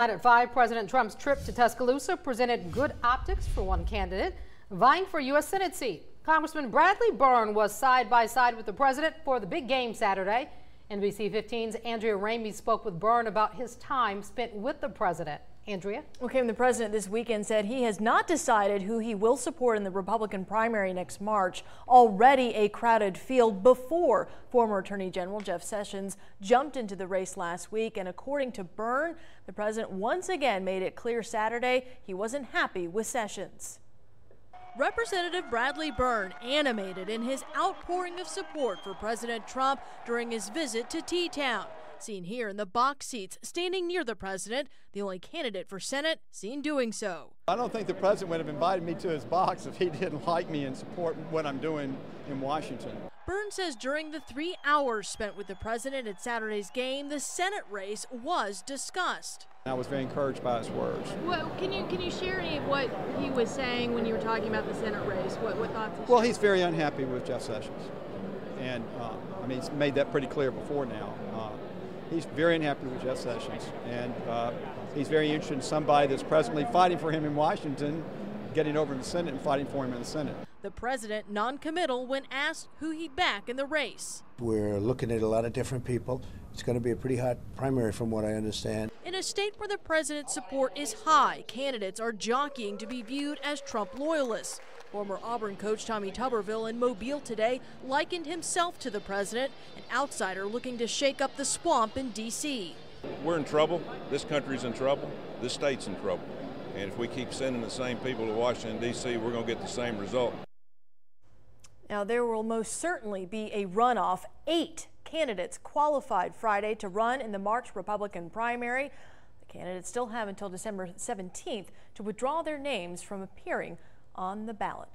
At 5, President Trump's trip to Tuscaloosa presented good optics for one candidate vying for U.S. Senate seat. Congressman Bradley Byrne was side by side with the president for the big game Saturday. NBC 15's Andrea Ramey spoke with Byrne about his time spent with the president. Andrea? Okay, and the president this weekend said he has not decided who he will support in the Republican primary next March. Already a crowded field before former Attorney General Jeff Sessions jumped into the race last week. And according to Byrne, the president once again made it clear Saturday he wasn't happy with Sessions. Representative Bradley Byrne animated in his outpouring of support for President Trump during his visit to T-Town. Seen here in the box seats, standing near the president, the only candidate for Senate seen doing so. I don't think the president would have invited me to his box if he didn't like me and support what I'm doing in Washington. Byrne says during the 3 hours spent with the president at Saturday's game, the Senate race was discussed. I was very encouraged by his words. Well, can you share any of what he was saying when you were talking about the Senate race? What thoughts? Well, he's very unhappy with Jeff Sessions, and I mean he's made that pretty clear before now. He's very unhappy with Jeff Sessions, and he's very interested in somebody that's presently fighting for him in Washington, getting over in the Senate and fighting for him in the Senate. The president noncommittal when asked who he'd back in the race. We're looking at a lot of different people. It's going to be a pretty hot primary from what I understand. In a state where the president's support is high, candidates are jockeying to be viewed as Trump loyalists. Former Auburn coach Tommy Tuberville in Mobile today likened himself to the president, an outsider looking to shake up the swamp in D.C. We're in trouble. This country's in trouble. This state's in trouble. And if we keep sending the same people to Washington, D.C., we're going to get the same result. Now, there will most certainly be a runoff. 8 candidates qualified Friday to run in the March Republican primary. The candidates still have until December 17th to withdraw their names from appearing on the ballot.